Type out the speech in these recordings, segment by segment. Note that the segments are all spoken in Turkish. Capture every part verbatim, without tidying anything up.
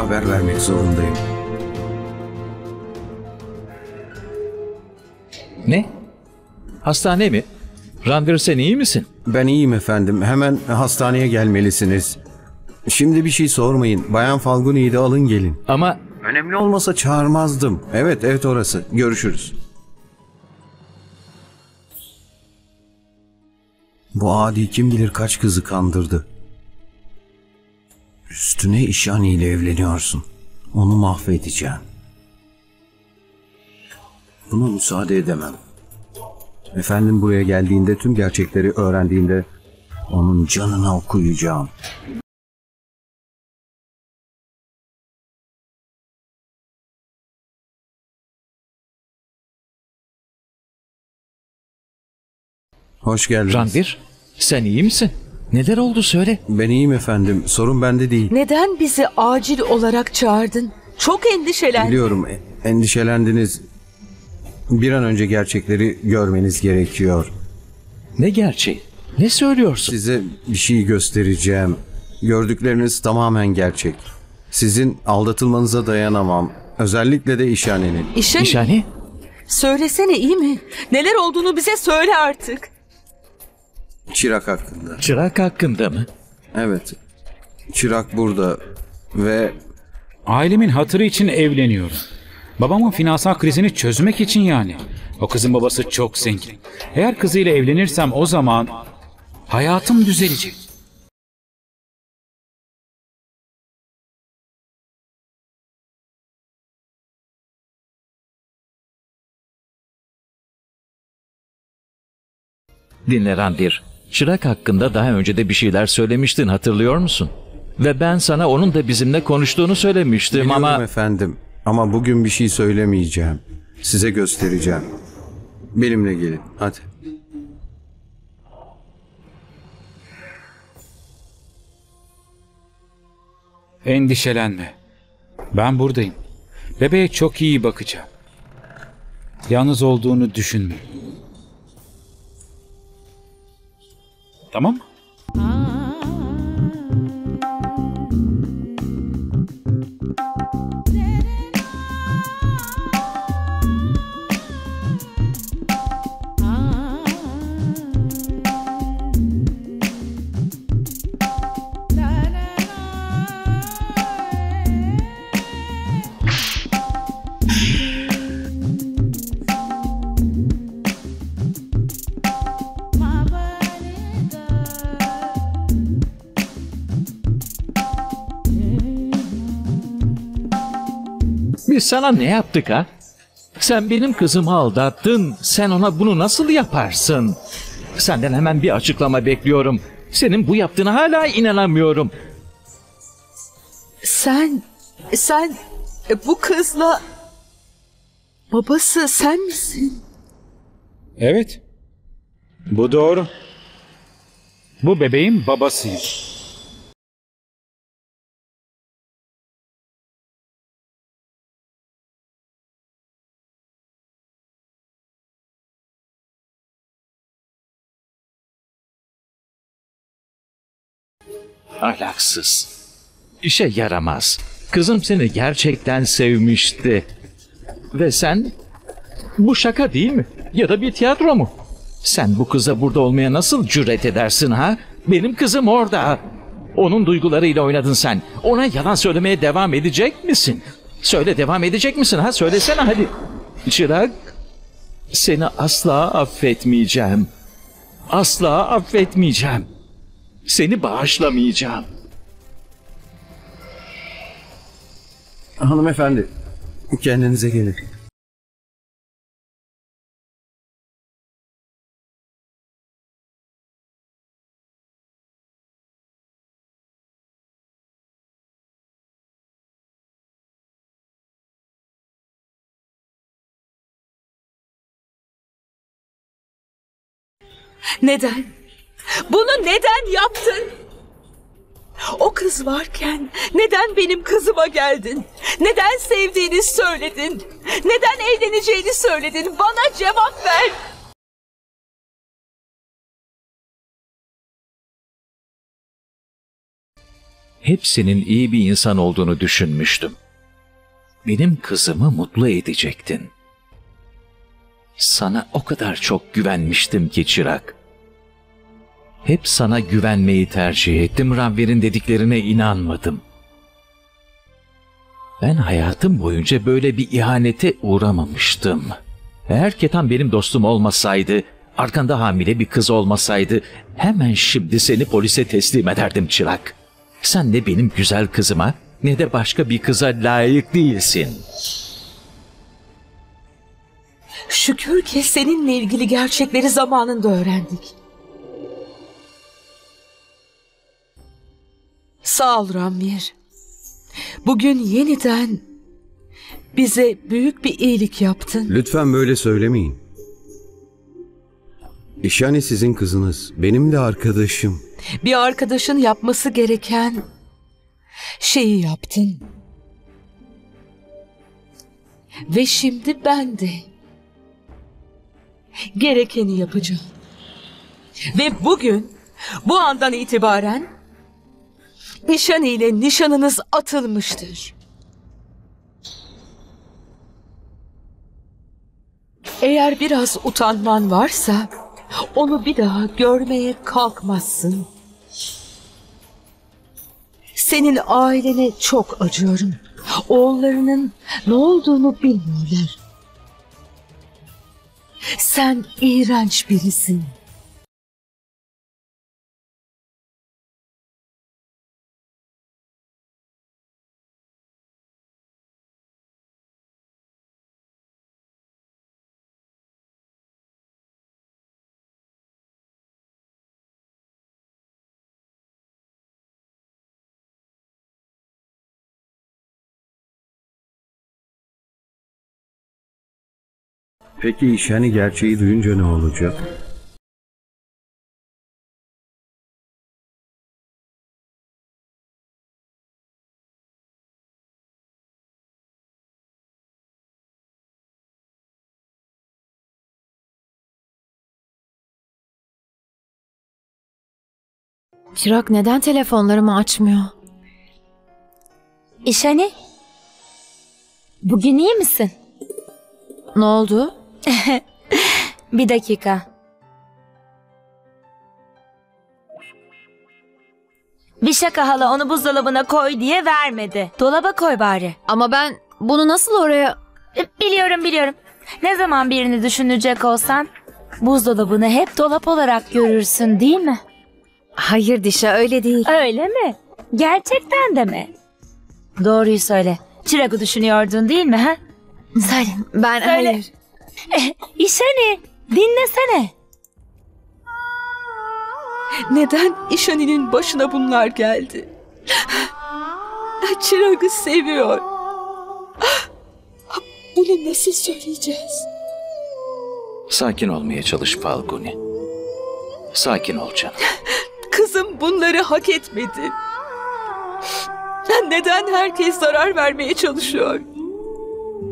haber vermek zorundayım. Ne? Hastane mi? Ranvir, sen iyi misin? Ben iyiyim efendim. Hemen hastaneye gelmelisiniz. Şimdi bir şey sormayın. Bayan Falguni'yi de alın gelin. Ama... Önemli olmasa çağırmazdım. Evet, evet orası. Görüşürüz. Bu adi kim bilir kaç kızı kandırdı. Üstüne Ishaani ile evleniyorsun. Onu mahvedeceğim. Buna müsaade edemem. Efendim buraya geldiğinde, tüm gerçekleri öğrendiğinde onun canına okuyacağım. Hoş geldiniz. Ranvir, sen iyi misin? Neler oldu söyle. Ben iyiyim efendim. Sorun bende değil. Neden bizi acil olarak çağırdın? Çok endişelendim. Biliyorum, endişelendiniz. Bir an önce gerçekleri görmeniz gerekiyor. Ne gerçeği? Ne söylüyorsun? Size bir şey göstereceğim. Gördükleriniz tamamen gerçek. Sizin aldatılmanıza dayanamam. Özellikle de Ishaani'nin. İşin... Ishaani? Söylesene, iyi mi? Neler olduğunu bize söyle artık. Chirag hakkında. Chirag hakkında mı? Evet. Chirag burada ve... Ailemin hatırı için evleniyorum. Babamın finansal krizini çözmek için yani. O kızın babası çok zengin. Eğer kızıyla evlenirsem o zaman hayatım düzelecek. Dinle Ranvir. Chirag hakkında daha önce de bir şeyler söylemiştin, hatırlıyor musun? Ve ben sana onun da bizimle konuştuğunu söylemiştim. Biliyorum ama... efendim. Ama bugün bir şey söylemeyeceğim. Size göstereceğim. Benimle gelin. Hadi. Endişelenme. Ben buradayım. Bebeğe çok iyi bakacağım. Yalnız olduğunu düşünme. Tamam mı? Biz sana ne yaptık ha? Sen benim kızımı aldattın. Sen ona bunu nasıl yaparsın? Senden hemen bir açıklama bekliyorum. Senin bu yaptığına hala inanamıyorum. Sen, sen bu kızla babası sen misin? Evet. Bu doğru. Bu bebeğin babasıyım. Alaksız. İşe yaramaz. Kızım seni gerçekten sevmişti. Ve sen... Bu şaka değil mi? Ya da bir tiyatro mu? Sen bu kıza burada olmaya nasıl cüret edersin ha? Benim kızım orada. Onun duygularıyla oynadın sen. Ona yalan söylemeye devam edecek misin? Söyle, devam edecek misin ha? Söylesene hadi. Chirag, seni asla affetmeyeceğim. Asla affetmeyeceğim. Seni bağışlamayacağım. Hanımefendi, kendinize gelin. Neden? Bunu neden yaptın? O kız varken neden benim kızıma geldin? Neden sevdiğini söyledin? Neden evleneceğini söyledin? Bana cevap ver. hepsinin iyi bir insan olduğunu düşünmüştüm. Benim kızımı mutlu edecektin. Sana o kadar çok güvenmiştim ki Çırak. Hep sana güvenmeyi tercih ettim. Ranvir'in dediklerine inanmadım. Ben hayatım boyunca böyle bir ihanete uğramamıştım. Eğer Ketan benim dostum olmasaydı, arkanda hamile bir kız olmasaydı, hemen şimdi seni polise teslim ederdim Çırak. Sen ne benim güzel kızıma ne de başka bir kıza layık değilsin. Şükür ki seninle ilgili gerçekleri zamanında öğrendik. Sağ ol Ranvir. Bugün yeniden bize büyük bir iyilik yaptın. Lütfen böyle söylemeyin. İshaani sizin kızınız, benim de arkadaşım. Bir arkadaşın yapması gereken şeyi yaptın. Ve şimdi ben de gerekeni yapacağım. Ve bugün, bu andan itibaren İshaani ile nişanınız atılmıştır. Eğer biraz utanman varsa onu bir daha görmeye kalkmazsın. Senin ailene çok acıyorum. Oğullarının ne olduğunu bilmiyorlar. Sen iğrenç birisin. Peki İshaani gerçeği duyunca ne olacak? Chirag neden telefonlarımı açmıyor? İshaani, bugün iyi misin? Ne oldu? Bir dakika. Bir şaka hala, onu buzdolabına koy diye vermedi. Dolaba koy bari. Ama ben bunu nasıl oraya... Biliyorum biliyorum. Ne zaman birini düşünecek olsan buzdolabını hep dolap olarak görürsün değil mi? Hayır Disha, öyle değil. Öyle mi? Gerçekten de mi? Doğruyu söyle. Chirag'ı düşünüyordun değil mi? Ha? Söyle. Ben söyle. Hayır. İshaani, dinlesene. Neden İshaani'nin başına bunlar geldi? Chirag'ı seviyor. Bunu nasıl söyleyeceğiz? Sakin olmaya çalış Falguni. Sakin ol canım. Kızım bunları hak etmedi. Neden herkes zarar vermeye çalışıyor?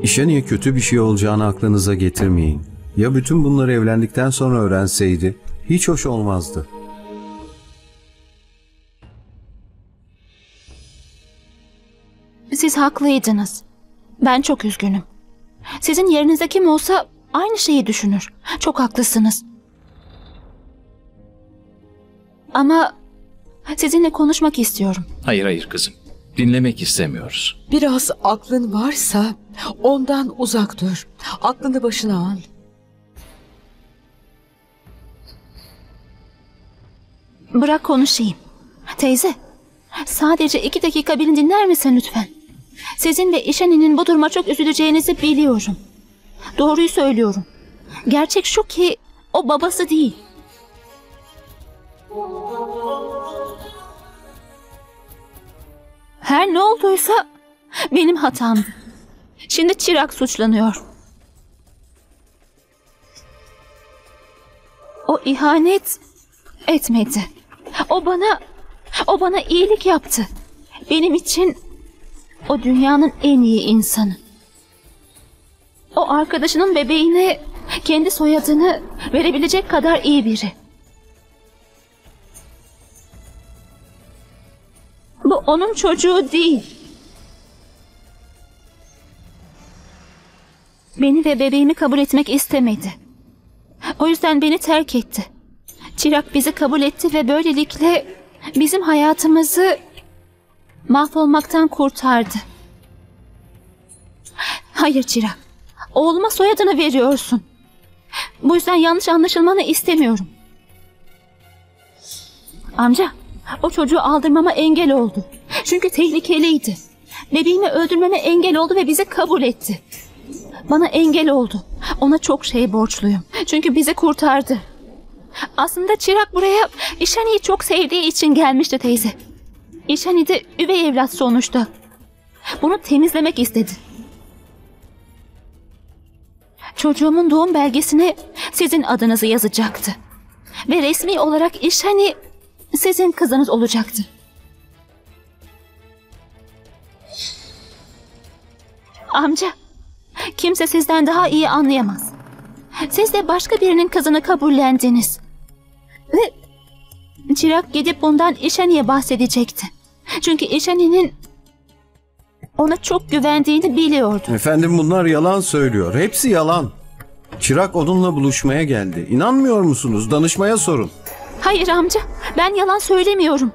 İshaani'ye kötü bir şey olacağını aklınıza getirmeyin. Ya bütün bunları evlendikten sonra öğrenseydi, hiç hoş olmazdı. Siz haklıydınız. Ben çok üzgünüm. Sizin yerinizde kim olsa aynı şeyi düşünür. Çok haklısınız. Ama sizinle konuşmak istiyorum. Hayır hayır kızım. Dinlemek istemiyoruz. Biraz aklın varsa ondan uzak dur. Aklını başına al. Bırak konuşayım. Teyze, sadece iki dakika beni dinler misin lütfen? Sizin ve İshaani'nin bu duruma çok üzüleceğinizi biliyorum. Doğruyu söylüyorum. Gerçek şu ki o babası değil. Her ne olduysa benim hatamdı. Şimdi Chirag suçlanıyor. O ihanet etmedi. O bana, o bana iyilik yaptı. Benim için o dünyanın en iyi insanı. O arkadaşının bebeğine kendi soyadını verebilecek kadar iyi biri. Bu onun çocuğu değil. Beni ve bebeğimi kabul etmek istemedi. O yüzden beni terk etti. Chirag bizi kabul etti ve böylelikle bizim hayatımızı mahvolmaktan kurtardı. Hayır Chirag, oğluma soyadını veriyorsun. Bu yüzden yanlış anlaşılmanı istemiyorum. Amca, o çocuğu aldırmama engel oldu. Çünkü tehlikeliydi. Bebeğimi öldürmeme engel oldu ve bizi kabul etti. Bana engel oldu. Ona çok şey borçluyum. Çünkü bizi kurtardı. Aslında Chirag buraya Ishaani'yi çok sevdiği için gelmişti teyze. Ishaani de üvey evlat sonuçta. Bunu temizlemek istedi. Çocuğumun doğum belgesine sizin adınızı yazacaktı. Ve resmi olarak Ishaani sizin kızınız olacaktı. Amca, kimse sizden daha iyi anlayamaz. Siz de başka birinin kızını kabullendiniz. Ve Chirag gidip bundan Ishaani'ye bahsedecekti. Çünkü Ishaani'nin ona çok güvendiğini biliyordu. Efendim, bunlar yalan söylüyor. Hepsi yalan. Chirag onunla buluşmaya geldi. İnanmıyor musunuz? Danışmaya sorun. Hayır amca, ben yalan söylemiyorum.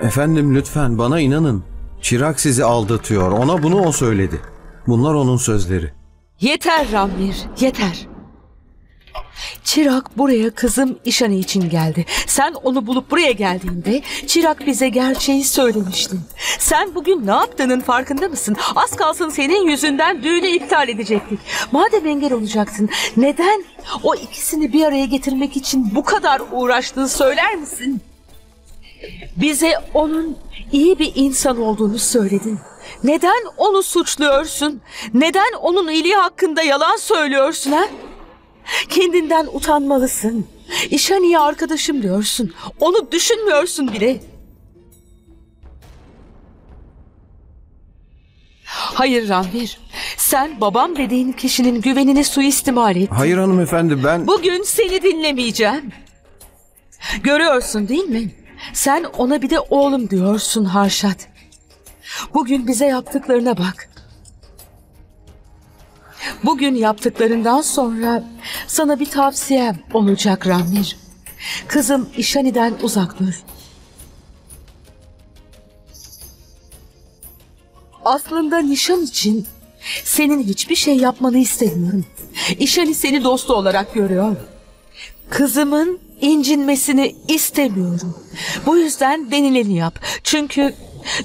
Efendim, lütfen bana inanın. Chirag sizi aldatıyor. Ona bunu o söyledi. Bunlar onun sözleri. Yeter Ranvir, yeter. Chirag buraya kızım Ishaani için geldi. Sen onu bulup buraya geldiğinde Chirag bize gerçeği söylemiştin. Sen bugün ne yaptığının farkında mısın? Az kalsın senin yüzünden düğünü iptal edecektik. Madem engel olacaksın, neden o ikisini bir araya getirmek için bu kadar uğraştığını söyler misin? Bize onun iyi bir insan olduğunu söyledin. Neden onu suçluyorsun? Neden onun iyiliği hakkında yalan söylüyorsun ha? Kendinden utanmalısın. Ishaani'ye arkadaşım diyorsun. Onu düşünmüyorsun bile. Hayır Ranvir, sen babam dediğin kişinin güvenini suistimal ettin. Hayır hanımefendi, ben... Bugün seni dinlemeyeceğim. Görüyorsun değil mi? Sen ona bir de oğlum diyorsun Harşat. Bugün bize yaptıklarına bak. Bugün yaptıklarından sonra sana bir tavsiyem olacak Ranvir. Kızım Ishaani'den uzak dur. Aslında nişan için senin hiçbir şey yapmanı istemiyorum. Ishaani seni dostu olarak görüyor. Kızımın incinmesini istemiyorum. Bu yüzden denileni yap. Çünkü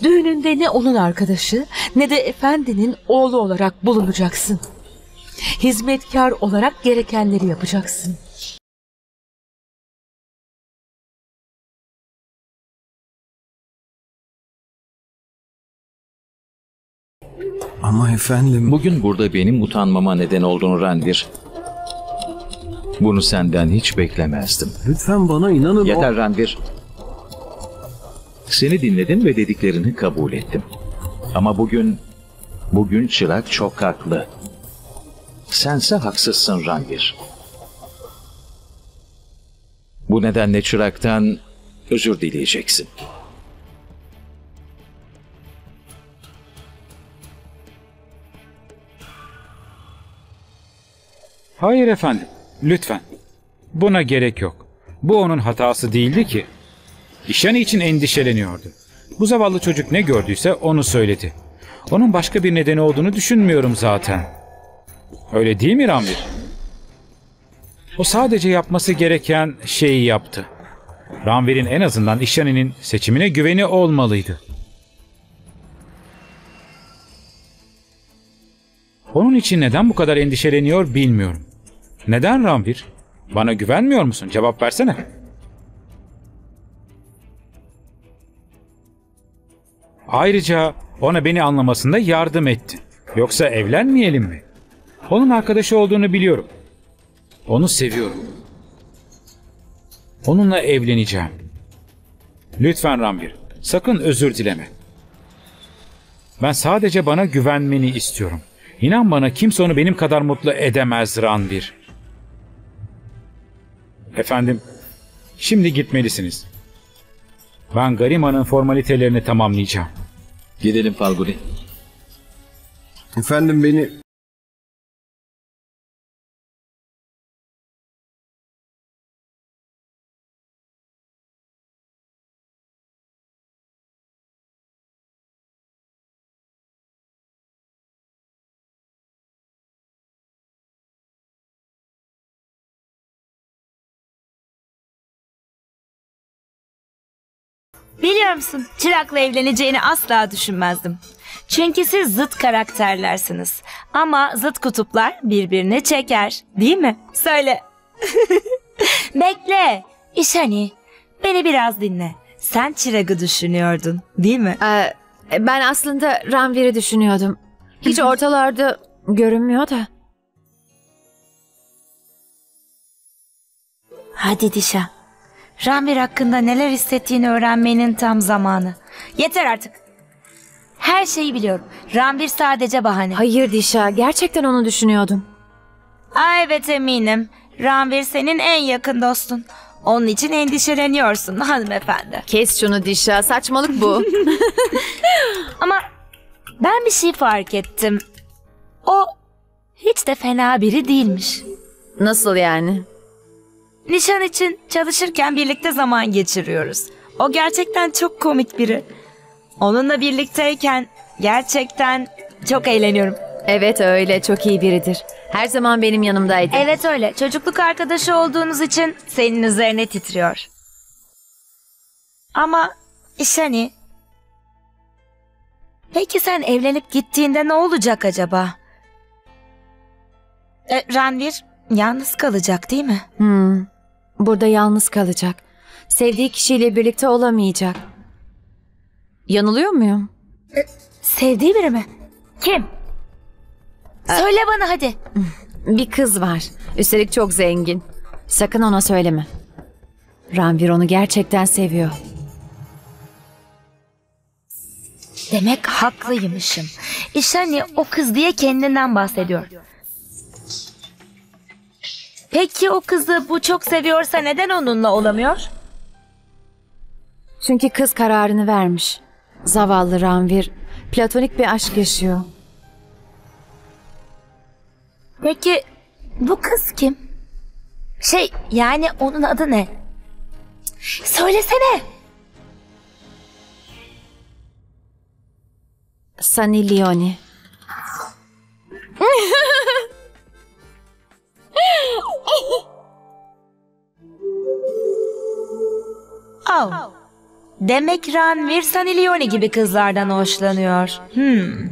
düğününde ne onun arkadaşı ne de efendinin oğlu olarak bulunacaksın. Hizmetkar olarak gerekenleri yapacaksın. Ama efendim... Bugün burada benim utanmama neden olduğunu Ranvir. Bunu senden hiç beklemezdim. Lütfen bana inanın... Yeter o... Ranvir. Seni dinledim ve dediklerini kabul ettim. Ama bugün... Bugün Chirag çok haklı. Sense haksızsın Ranvir. Bu nedenle Chirag'tan özür dileyeceksin. Hayır efendim, lütfen. Buna gerek yok. Bu onun hatası değildi ki. Ishaani için endişeleniyordu. Bu zavallı çocuk ne gördüyse onu söyledi. Onun başka bir nedeni olduğunu düşünmüyorum zaten. Öyle değil mi Ranvir? O sadece yapması gereken şeyi yaptı. Ranvir'in en azından Ishaani'nin seçimine güveni olmalıydı. Onun için neden bu kadar endişeleniyor bilmiyorum. Neden Ranvir? Bana güvenmiyor musun? Cevap versene. Ayrıca ona beni anlamasında yardım ettin. Yoksa evlenmeyelim mi? Onun arkadaşı olduğunu biliyorum. Onu seviyorum. Onunla evleneceğim. Lütfen Ranvir, sakın özür dileme. Ben sadece bana güvenmeni istiyorum. İnan bana, kimse onu benim kadar mutlu edemez Ranvir. Efendim, şimdi gitmelisiniz. Ben Garima'nın formalitelerini tamamlayacağım. Gidelim Falguni. Efendim beni... Biliyor musun, Chirag'la evleneceğini asla düşünmezdim. Çünkü siz zıt karakterlersiniz. Ama zıt kutuplar birbirini çeker, değil mi? Söyle. Bekle, Ishaani, beni biraz dinle. Sen Chirag'ı düşünüyordun, değil mi? Ee, ben aslında Ranvir'i düşünüyordum. Hiç ortalarda görünmüyor da. Hadi Disha. Ranvir hakkında neler hissettiğini öğrenmenin tam zamanı. Yeter artık. Her şeyi biliyorum. Ranvir sadece bahane. Hayır Disha, gerçekten onu düşünüyordum. Aa, evet eminim. Ranvir senin en yakın dostun. Onun için endişeleniyorsun hanımefendi. Kes şunu Disha, saçmalık bu. Ama ben bir şey fark ettim. O hiç de fena biri değilmiş. Nasıl yani? Nişan için çalışırken birlikte zaman geçiriyoruz. O gerçekten çok komik biri. Onunla birlikteyken gerçekten çok eğleniyorum. Evet öyle, çok iyi biridir. Her zaman benim yanımdaydı. Evet öyle, çocukluk arkadaşı olduğunuz için senin üzerine titriyor. Ama Ishaani, peki sen evlenip gittiğinde ne olacak acaba? E, Ranvir yalnız kalacak değil mi? Hmm. Burada yalnız kalacak. Sevdiği kişiyle birlikte olamayacak. Yanılıyor muyum? Sevdiği biri mi? Kim? Ee, Söyle bana hadi. Bir kız var. Üstelik çok zengin. Sakın ona söyleme. Ranvir onu gerçekten seviyor. Demek haklıymışım. Ishaani o kız diye kendinden bahsediyor. Peki o kızı bu çok seviyorsa neden onunla olamıyor? Çünkü kız kararını vermiş. Zavallı Ranvir platonik bir aşk yaşıyor. Peki bu kız kim? Şey yani onun adı ne? Söylesene. Sunny Leone. Oh. Demek Ranvir Sunny Leone gibi kızlardan hoşlanıyor. Hmm.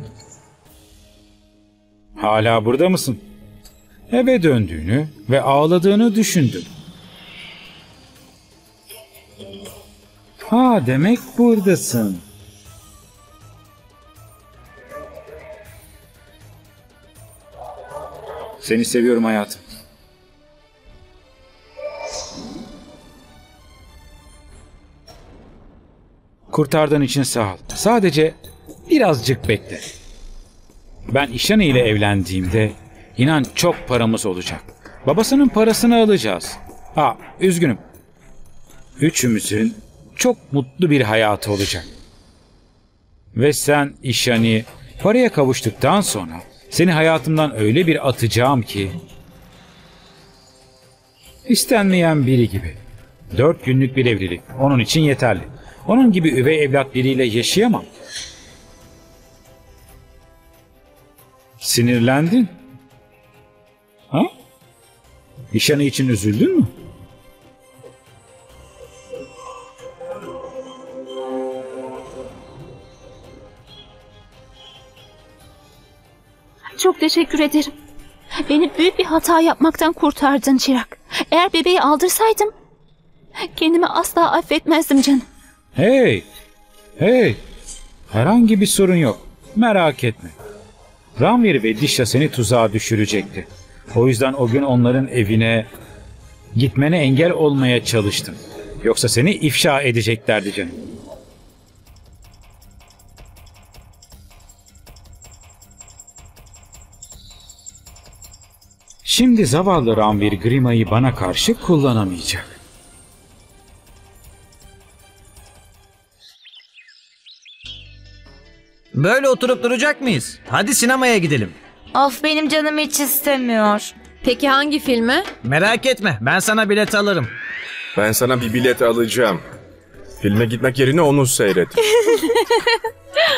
Hala burada mısın? Eve döndüğünü ve ağladığını düşündüm. Ha, demek buradasın. Seni seviyorum hayatım. Kurtardığın için sağ ol. Sadece birazcık bekle. Ben Ishaani ile evlendiğimde inan çok paramız olacak. Babasının parasını alacağız. Ha, üzgünüm. Üçümüzün çok mutlu bir hayatı olacak. Ve sen Ishaani, paraya kavuştuktan sonra seni hayatımdan öyle bir atacağım ki istenmeyen biri gibi. Dört günlük bir evlilik. Onun için yeterli. Onun gibi üvey evlat biriyle yaşayamam. Sinirlendin. Ha? Ishaani için üzüldün mü? Çok teşekkür ederim. Beni büyük bir hata yapmaktan kurtardın Chirag. Eğer bebeği aldırsaydım kendimi asla affetmezdim canım. Hey, hey, herhangi bir sorun yok. Merak etme. Ranvir ve Disha seni tuzağa düşürecekti. O yüzden o gün onların evine gitmene engel olmaya çalıştım. Yoksa seni ifşa edeceklerdi canım. Şimdi zavallı Ranvir Grima'yı bana karşı kullanamayacak. Böyle oturup duracak mıyız? Hadi sinemaya gidelim. Of, benim canım hiç istemiyor. Peki hangi filme? Merak etme, ben sana bilet alırım. Ben sana bir bilet alacağım. Filme gitmek yerine onu seyret.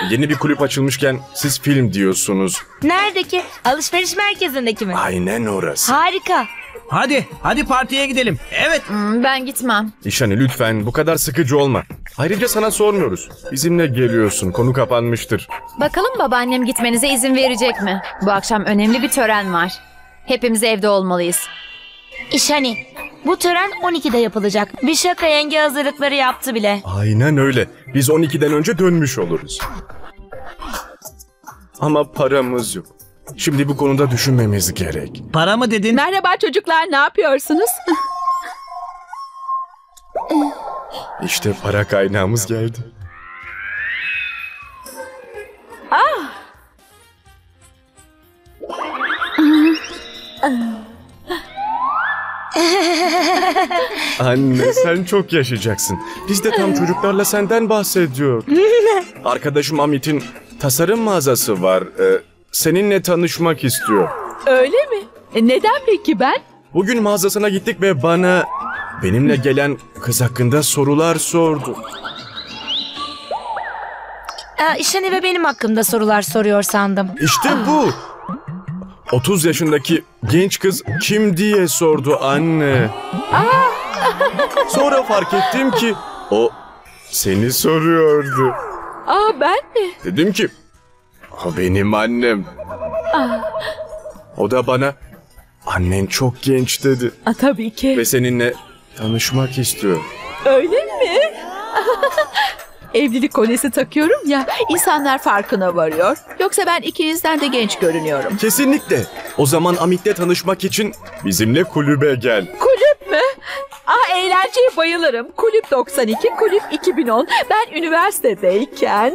Yeni bir kulüp açılmışken siz film diyorsunuz. Neredeki? Alışveriş merkezindeki mi? Aynen orası. Harika. Hadi, hadi partiye gidelim. Evet. Hmm, ben gitmem. İşhani, lütfen bu kadar sıkıcı olma. Ayrıca sana sormuyoruz. Bizimle geliyorsun, konu kapanmıştır. Bakalım babaannem gitmenize izin verecek mi? Bu akşam önemli bir tören var. Hepimiz evde olmalıyız. İşhani, bu tören on ikide yapılacak. Bir şaka yenge hazırlıkları yaptı bile. Aynen öyle. Biz on ikiden önce dönmüş oluruz. Ama paramız yok. Şimdi bu konuda düşünmemiz gerek. Para mı dedin? Merhaba çocuklar, ne yapıyorsunuz? İşte para kaynağımız geldi. Ah. Anne, sen çok yaşayacaksın. Biz de tam çocuklarla senden bahsediyor. Arkadaşım Amit'in tasarım mağazası var. Ee, seninle tanışmak istiyor. Öyle mi? E neden peki ben? Bugün mağazasına gittik ve bana benimle gelen kız hakkında sorular sordu. Ee, İşhani ve benim hakkımda sorular soruyor sandım. İşte bu. otuz yaşındaki genç kız kim diye sordu anne. Sonra fark ettim ki o seni soruyordu. Aa, ben mi? Dedim ki o benim annem. Aa. O da bana annen çok genç dedi. Aa, tabii ki. Ve seninle tanışmak istiyor. Öyle mi? Evlilik kolyesi takıyorum ya, insanlar farkına varıyor. Yoksa ben ikinizden de genç görünüyorum. Kesinlikle. O zaman Amit'le tanışmak için bizimle kulübe gel. Kulüp mü? Ah, eğlenceye bayılırım. Kulüp doksan iki, kulüp iki bin on. Ben üniversitedeyken.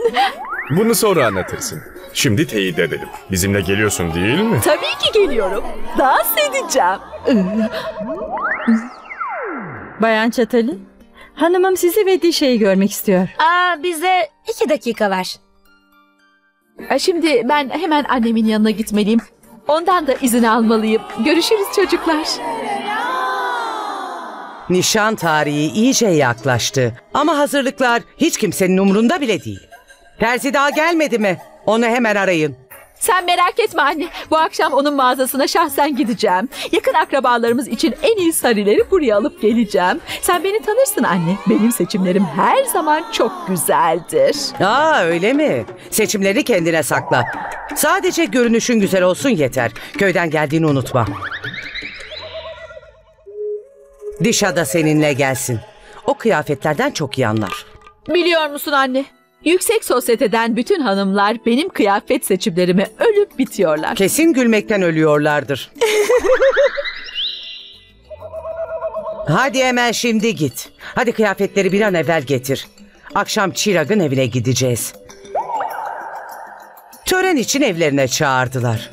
Bunu sonra anlatırsın. Şimdi teyit edelim. Bizimle geliyorsun değil mi? Tabii ki geliyorum. Dans edeceğim. Bayan Çatali, hanımım sizi ve Dişe'yi görmek istiyor. Aa, bize iki dakika ver. Şimdi ben hemen annemin yanına gitmeliyim. Ondan da izin almalıyım. Görüşürüz çocuklar. Nişan tarihi iyice yaklaştı. Ama hazırlıklar hiç kimsenin umurunda bile değil. Terzi daha gelmedi mi? Onu hemen arayın. Sen merak etme anne. Bu akşam onun mağazasına şahsen gideceğim. Yakın akrabalarımız için en iyi sarileri buraya alıp geleceğim. Sen beni tanırsın anne. Benim seçimlerim her zaman çok güzeldir. Aa, öyle mi? Seçimleri kendine sakla. Sadece görünüşün güzel olsun yeter. Köyden geldiğini unutma. Disha da seninle gelsin. O kıyafetlerden çok iyi anlar. Biliyor musun anne? Yüksek sosyeteden bütün hanımlar benim kıyafet seçimlerime ölüp bitiyorlar. Kesin gülmekten ölüyorlardır. Hadi hemen şimdi git. Hadi kıyafetleri bir an evvel getir. Akşam Chirag'ın evine gideceğiz. Tören için evlerine çağırdılar.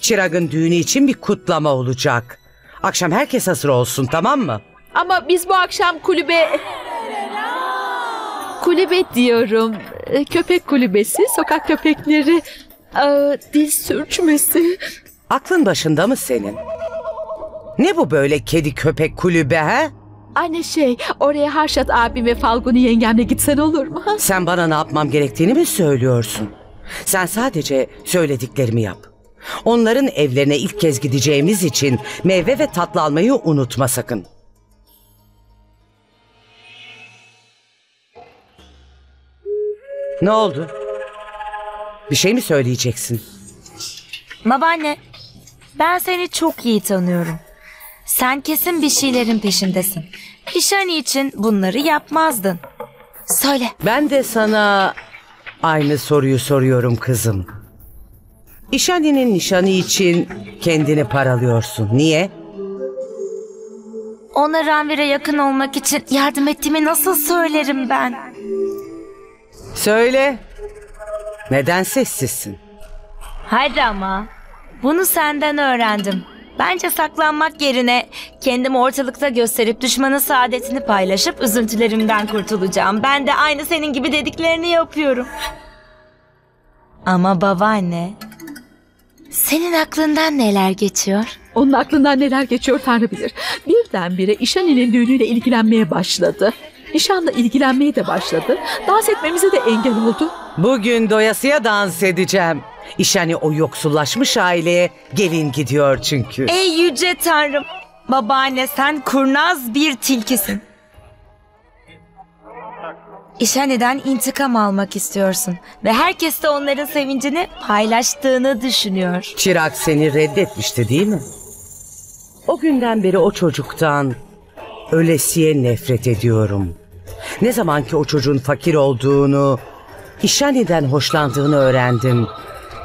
Chirag'ın düğünü için bir kutlama olacak. Akşam herkes hazır olsun, tamam mı? Ama biz bu akşam kulübe... Kulübe diyorum. Köpek kulübesi, sokak köpekleri, aa, dil sürçmesi. Aklın başında mı senin? Ne bu böyle kedi köpek kulübe he? Anne şey, oraya Harşat abim ve Falguni yengemle gitsen olur mu? Sen bana ne yapmam gerektiğini mi söylüyorsun? Sen sadece söylediklerimi yap. Onların evlerine ilk kez gideceğimiz için meyve ve tatlı almayı unutma sakın. Ne oldu? Bir şey mi söyleyeceksin? Babaanne, ben seni çok iyi tanıyorum. Sen kesin bir şeylerin peşindesin. İşhani için bunları yapmazdın. Söyle. Ben de sana aynı soruyu soruyorum kızım. İşhani'nin nişanı için kendini paralıyorsun. Niye? Ona Ranvir'e yakın olmak için yardım ettiğimi nasıl söylerim ben? Söyle. Neden sessizsin? Hadi ama. Bunu senden öğrendim. Bence saklanmak yerine kendimi ortalıkta gösterip düşmanın saadetini paylaşıp üzüntülerimden kurtulacağım. Ben de aynı senin gibi dediklerini yapıyorum. Ama babaanne, senin aklından neler geçiyor? Onun aklından neler geçiyor Tanrı bilir. Birdenbire Ishaani'nin düğünüyle ilgilenmeye başladı. Nişanla ilgilenmeye de başladı. Dans etmemize de engel oldu. Bugün doyasıya dans edeceğim. Ishaani o yoksullaşmış aileye gelin gidiyor çünkü. Ey yüce Tanrım. Babaanne, sen kurnaz bir tilkisin. Ishaani'den intikam almak istiyorsun. Ve herkes de onların sevincini paylaştığını düşünüyor. Chirag seni reddetmişti değil mi? O günden beri o çocuktan ölesiye nefret ediyorum. Ne zaman ki o çocuğun fakir olduğunu, Ishaani'den hoşlandığını öğrendim.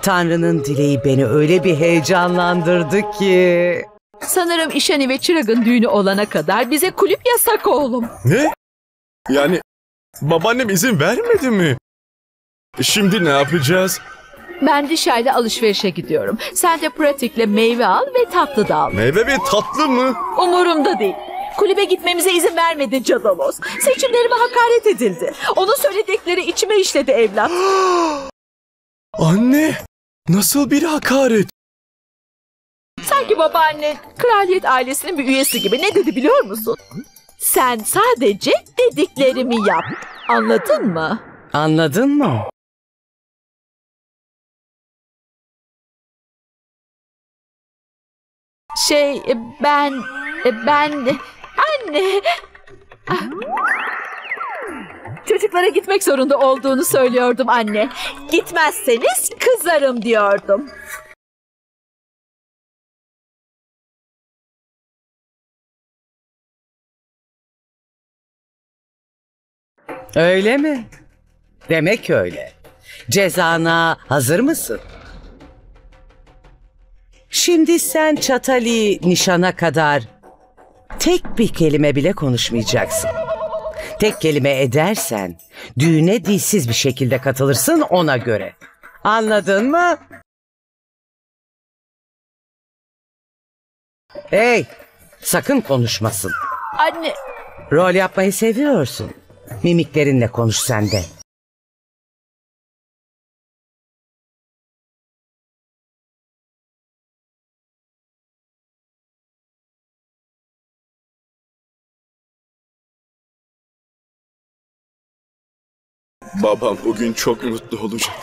Tanrı'nın dileği beni öyle bir heyecanlandırdı ki. Sanırım Ishaani ve Chirag'ın düğünü olana kadar bize kulüp yasak oğlum. Ne? Yani babaannem izin vermedi mi? Şimdi ne yapacağız? Ben Disha ile alışverişe gidiyorum. Sen de pratikle meyve al ve tatlı da al. Meyve ve tatlı mı? Umurumda değil. Kulübe gitmemize izin vermedi Cadalos. Seçimlerime hakaret edildi. Onun söyledikleri içime işledi evlat. Anne, nasıl bir hakaret? Sanki babaanne kraliyet ailesinin bir üyesi gibi. Ne dedi biliyor musun? Sen sadece dediklerimi yap. Anladın mı? Anladın mı? Şey ben... Ben... Anne. Çocuklara gitmek zorunda olduğunu söylüyordum anne. Gitmezseniz kızarım diyordum. Öyle mi? Demek öyle. Cezana hazır mısın? Şimdi sen Çatali nişana kadar tek bir kelime bile konuşmayacaksın. Tek kelime edersen düğüne dilsiz bir şekilde katılırsın, ona göre. Anladın mı? Hey, sakın konuşmasın. Anne. Rol yapmayı seviyorsun. Mimiklerinle konuş sen de. Babam bugün çok mutlu olacak.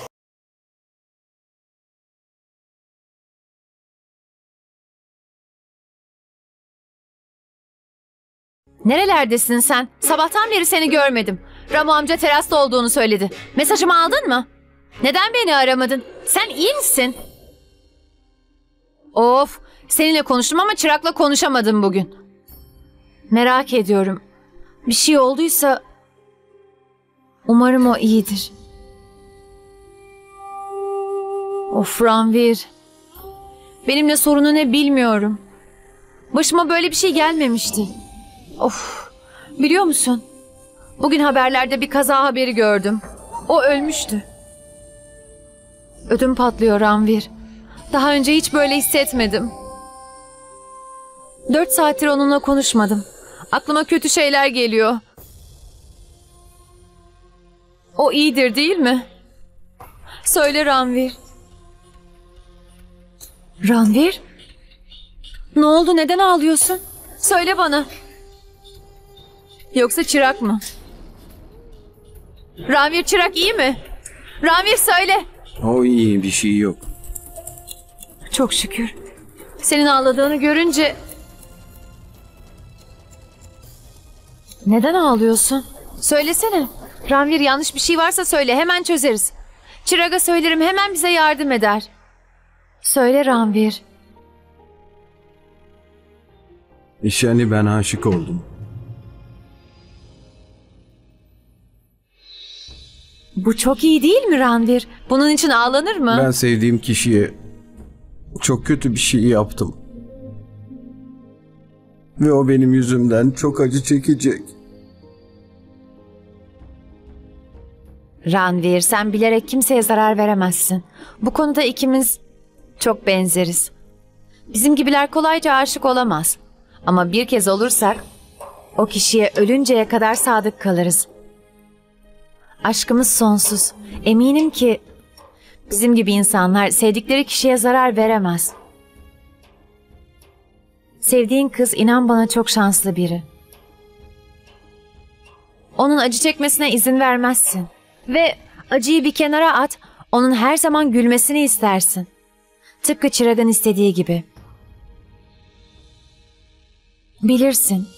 Nerelerdesin sen? Sabahtan beri seni görmedim. Ramo amca terasta olduğunu söyledi. Mesajımı aldın mı? Neden beni aramadın? Sen iyi misin? Of, seninle konuştum ama Chirag'la konuşamadım bugün. Merak ediyorum. Bir şey olduysa... Umarım o iyidir. Of Ranvir. Benimle sorunu ne bilmiyorum. Başıma böyle bir şey gelmemişti. Of. Biliyor musun? Bugün haberlerde bir kaza haberi gördüm. O ölmüştü. Ödüm patlıyor Ranvir. Daha önce hiç böyle hissetmedim. Dört saattir onunla konuşmadım. Aklıma kötü şeyler geliyor. O iyidir değil mi? Söyle Ranvir. Ranvir? Ne oldu? Neden ağlıyorsun? Söyle bana. Yoksa Chirag mı? Ranvir, Chirag iyi mi? Ranvir söyle. O iyi, bir şey yok. Çok şükür. Senin ağladığını görünce... Neden ağlıyorsun? Söylesene. Ranvir, yanlış bir şey varsa söyle, hemen çözeriz. Chirag'a söylerim, hemen bize yardım eder. Söyle Ranvir. Ishaani, ben aşık oldum. Bu çok iyi değil mi Ranvir? Bunun için ağlanır mı? Ben sevdiğim kişiye çok kötü bir şey yaptım. Ve o benim yüzümden çok acı çekecek. Ranvir, sen bilerek kimseye zarar veremezsin. Bu konuda ikimiz çok benzeriz. Bizim gibiler kolayca aşık olamaz. Ama bir kez olursak o kişiye ölünceye kadar sadık kalırız. Aşkımız sonsuz. Eminim ki bizim gibi insanlar sevdikleri kişiye zarar veremez. Sevdiğin kız inan bana çok şanslı biri. Onun acı çekmesine izin vermezsin. Ve acıyı bir kenara at, onun her zaman gülmesini istersin. Tıpkı Çırag'ın istediği gibi. Bilirsin,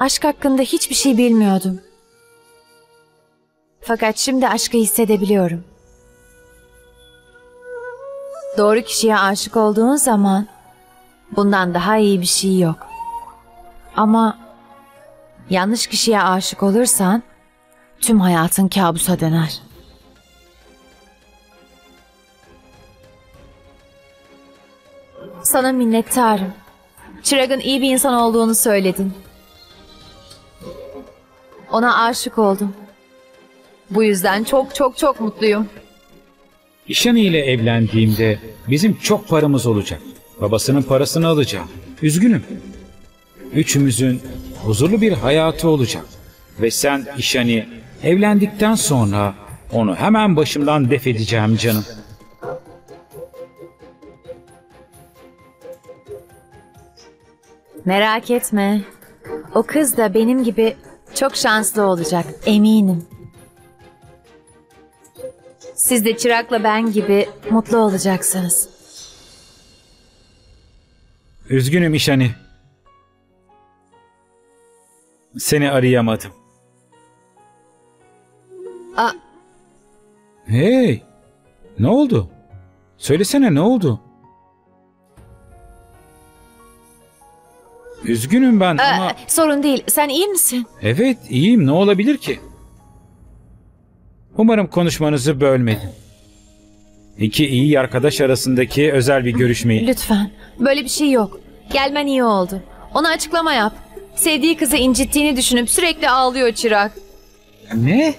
aşk hakkında hiçbir şey bilmiyordum. Fakat şimdi aşkı hissedebiliyorum. Doğru kişiye aşık olduğun zaman bundan daha iyi bir şey yok. Ama yanlış kişiye aşık olursan tüm hayatın kabusa döner. Sana minnettarım. Chirag'ın iyi bir insan olduğunu söyledin. Ona aşık oldum. Bu yüzden çok çok çok mutluyum. Ishaani ile evlendiğimde bizim çok paramız olacak. Babasının parasını alacağım. Üzgünüm. Üçümüzün huzurlu bir hayatı olacak. Ve sen Ishaani, evlendikten sonra onu hemen başımdan def edeceğim canım. Merak etme. O kız da benim gibi çok şanslı olacak, eminim. Siz de Chirag'la ben gibi mutlu olacaksınız. Üzgünüm Ishaani. Seni arayamadım. Aa. Hey! Ne oldu? Söylesene ne oldu? Üzgünüm ben Aa, ama... Sorun değil. Sen iyi misin? Evet iyiyim. Ne olabilir ki? Umarım konuşmanızı bölmedim. İki iyi arkadaş arasındaki özel bir görüşmeyi... Lütfen. Böyle bir şey yok. Gelmen iyi oldu. Ona açıklama yap. Sevdiği kızı incittiğini düşünüp sürekli ağlıyor Chirag. Ne?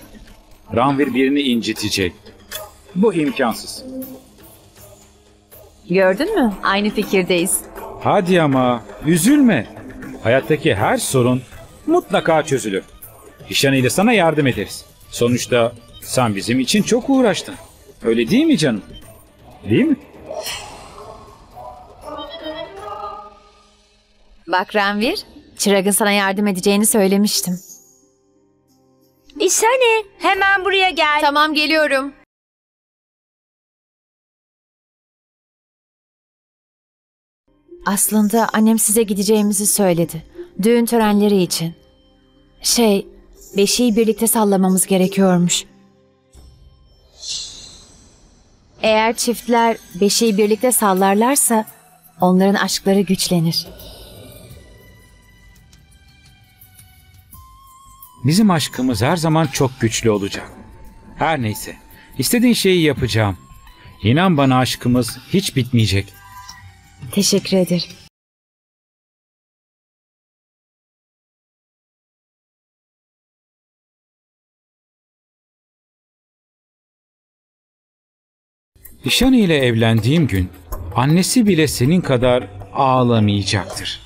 Ranvir birini incitecek. Bu imkansız. Gördün mü? Aynı fikirdeyiz. Hadi ama üzülme. Hayattaki her sorun mutlaka çözülür. Ishaani ile sana yardım ederiz. Sonuçta sen bizim için çok uğraştın. Öyle değil mi canım? Değil mi? Bak Ranvir, Chirag'ın sana yardım edeceğini söylemiştim. Ishaani, hemen buraya gel. Tamam, geliyorum. Aslında annem size gideceğimizi söyledi. Düğün törenleri için. Şey, beşiği birlikte sallamamız gerekiyormuş. Eğer çiftler beşiği birlikte sallarlarsa onların aşkları güçlenir. Bizim aşkımız her zaman çok güçlü olacak. Her neyse, istediğin şeyi yapacağım. İnan bana aşkımız hiç bitmeyecek. Teşekkür ederim. Ishaani ile evlendiğim gün annesi bile senin kadar ağlamayacaktır.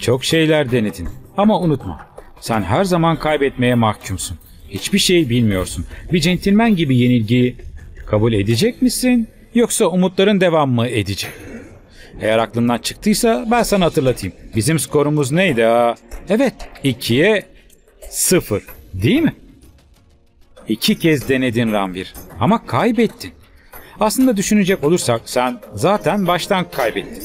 Çok şeyler denedin ama unutma. Sen her zaman kaybetmeye mahkumsun. Hiçbir şey bilmiyorsun. Bir centilmen gibi yenilgiyi kabul edecek misin? Yoksa umutların devam mı edecek? Eğer aklından çıktıysa ben sana hatırlatayım. Bizim skorumuz neydi ha? Evet, ikiye sıfır değil mi? İki kez denedin Ranvir ama kaybettin. Aslında düşünecek olursak sen zaten baştan kaybettin.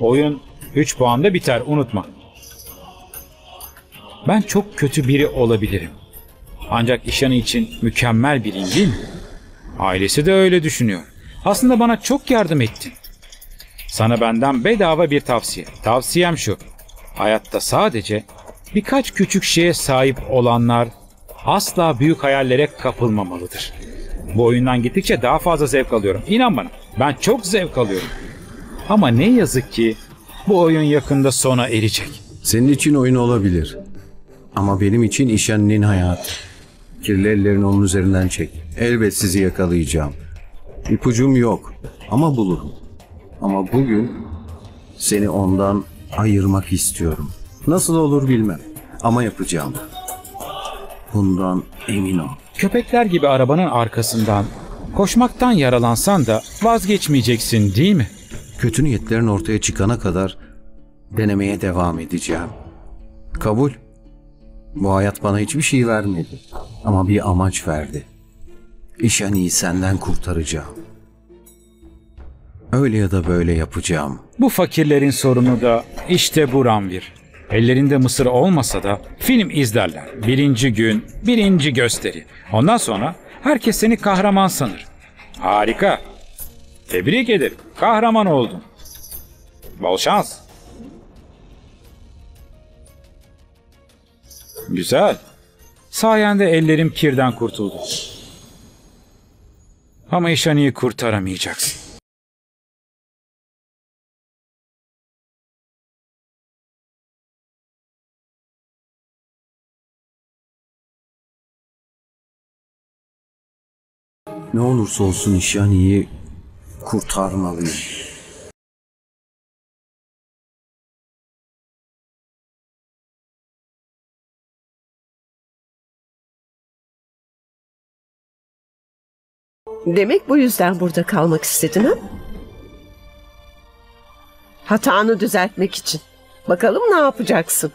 Oyun üç puanda biter, unutma. Ben çok kötü biri olabilirim. Ancak Ishaani için mükemmel biriyim değil mi? Ailesi de öyle düşünüyor. Aslında bana çok yardım ettin. Sana benden bedava bir tavsiye. Tavsiyem şu. Hayatta sadece birkaç küçük şeye sahip olanlar asla büyük hayallere kapılmamalıdır. Bu oyundan gittikçe daha fazla zevk alıyorum. İnan bana, ben çok zevk alıyorum. Ama ne yazık ki bu oyun yakında sona erecek. Senin için oyun olabilir. Ama benim için Ishaani'nin hayatı. Kirli ellerini onun üzerinden çek. Elbet sizi yakalayacağım. İpucum yok ama bulurum. Ama bugün seni ondan ayırmak istiyorum. Nasıl olur bilmem ama yapacağım. Bundan emin ol. Köpekler gibi arabanın arkasından koşmaktan yaralansan da vazgeçmeyeceksin değil mi? Kötü niyetlerin ortaya çıkana kadar denemeye devam edeceğim. Kabul. Bu hayat bana hiçbir şey vermedi ama bir amaç verdi. İşhani'yi senden kurtaracağım. Öyle ya da böyle yapacağım. Bu fakirlerin sorunu da işte bu Ranvir. Ellerinde mısır olmasa da film izlerler. Birinci gün, birinci gösteri. Ondan sonra herkes seni kahraman sanır. Harika. Tebrik ederim. Kahraman oldun. Bol şans. Güzel. Sayende ellerim kirden kurtuldu. Ama İşhani'yi kurtaramayacaksın. Ne olursa olsun İşhani'yi kurtarmalıyım. Demek bu yüzden burada kalmak istedin ha? Hatanı düzeltmek için. Bakalım ne yapacaksın?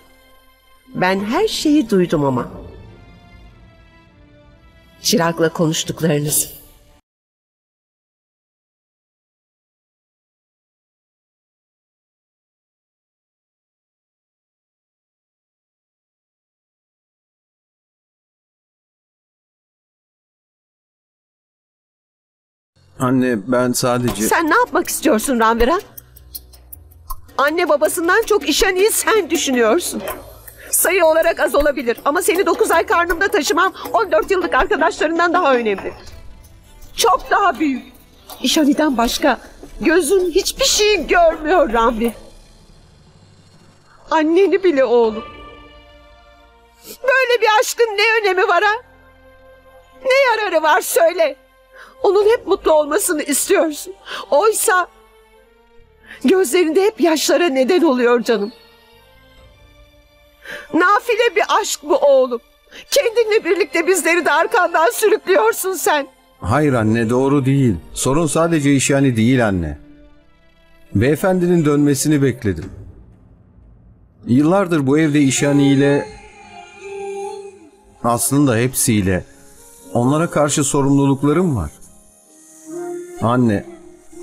Ben her şeyi duydum ama. Chirag'la konuştuklarınızı. Anne ben sadece... Sen ne yapmak istiyorsun Ranvir? Anne babasından çok İşhani'yi sen düşünüyorsun. Sayı olarak az olabilir ama seni dokuz ay karnımda taşımam on dört yıllık arkadaşlarından daha önemli. Çok daha büyük. İşhani'den başka gözün hiçbir şey görmüyor Ranvir. Anneni bile oğlum. Böyle bir aşkın ne önemi var ha? Ne yararı var söyle. Onun hep mutlu olmasını istiyorsun. Oysa gözlerinde hep yaşlara neden oluyor canım. Nafile bir aşk bu oğlum. Kendinle birlikte bizleri de arkandan sürüklüyorsun sen. Hayır anne, doğru değil. Sorun sadece İşhani değil anne. Beyefendinin dönmesini bekledim. Yıllardır bu evde İşhani ile, aslında hepsiyle, onlara karşı sorumluluklarım var. Anne,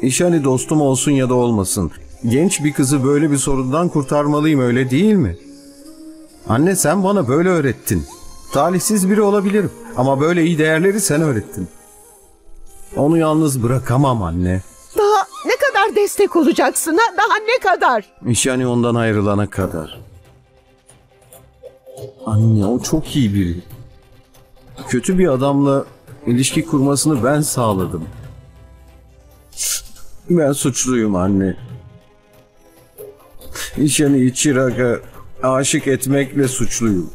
İşhani dostum olsun ya da olmasın, genç bir kızı böyle bir sorundan kurtarmalıyım, öyle değil mi? Anne sen bana böyle öğrettin. Talihsiz biri olabilirim ama böyle iyi değerleri sen öğrettin. Onu yalnız bırakamam anne. Daha ne kadar destek olacaksın ha? Daha ne kadar? İşhani ondan ayrılana kadar. Anne o çok iyi biri. Kötü bir adamla ilişki kurmasını ben sağladım. Ben suçluyum anne. İşhani'yi Chirag'a aşık etmekle suçluyum.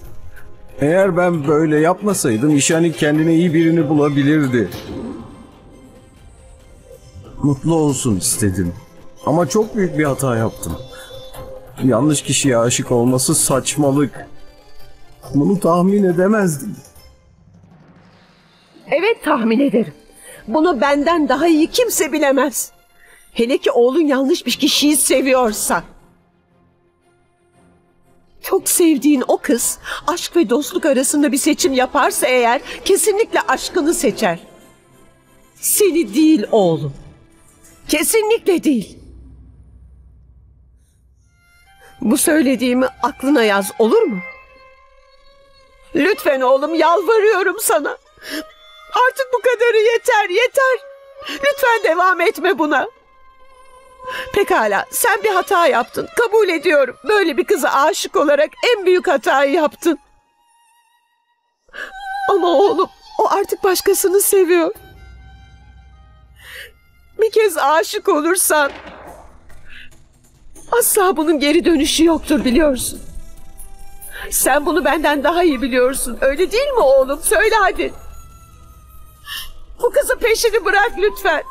Eğer ben böyle yapmasaydım İşhani kendine iyi birini bulabilirdi. Mutlu olsun istedim. Ama çok büyük bir hata yaptım. Yanlış kişiye aşık olması saçmalık. Bunu tahmin edemezdim. Evet tahmin ederim. Bunu benden daha iyi kimse bilemez. Hele ki oğlun yanlış bir kişiyi seviyorsa. Çok sevdiğin o kız aşk ve dostluk arasında bir seçim yaparsa eğer kesinlikle aşkını seçer. Seni değil oğlum. Kesinlikle değil. Bu söylediğimi aklına yaz olur mu? Lütfen oğlum yalvarıyorum sana. Artık bu kadarı yeter, yeter. Lütfen devam etme buna. Pekala, sen bir hata yaptın. Kabul ediyorum. Böyle bir kıza aşık olarak en büyük hatayı yaptın. Ama oğlum, o artık başkasını seviyor. Bir kez aşık olursan asla bunun geri dönüşü yoktur biliyorsun. Sen bunu benden daha iyi biliyorsun. Öyle değil mi oğlum? Söyle hadi. Bu kızın peşini bırak lütfen.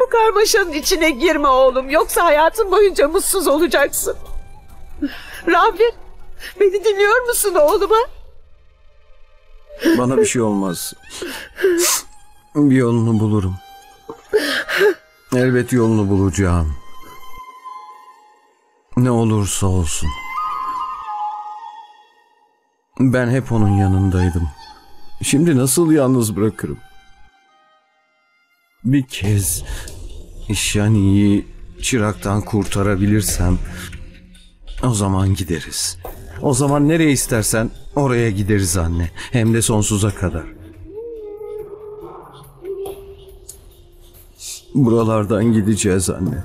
O karmaşanın içine girme oğlum. Yoksa hayatın boyunca mutsuz olacaksın. Ranvir, beni dinliyor musun oğluma? Bana bir şey olmaz. Bir yolunu bulurum. Elbet yolunu bulacağım. Ne olursa olsun. Ben hep onun yanındaydım. Şimdi nasıl yalnız bırakırım? Bir kez Ishaani'yi Chirag'dan kurtarabilirsem o zaman gideriz. O zaman nereye istersen oraya gideriz anne. Hem de sonsuza kadar. Buralardan gideceğiz anne.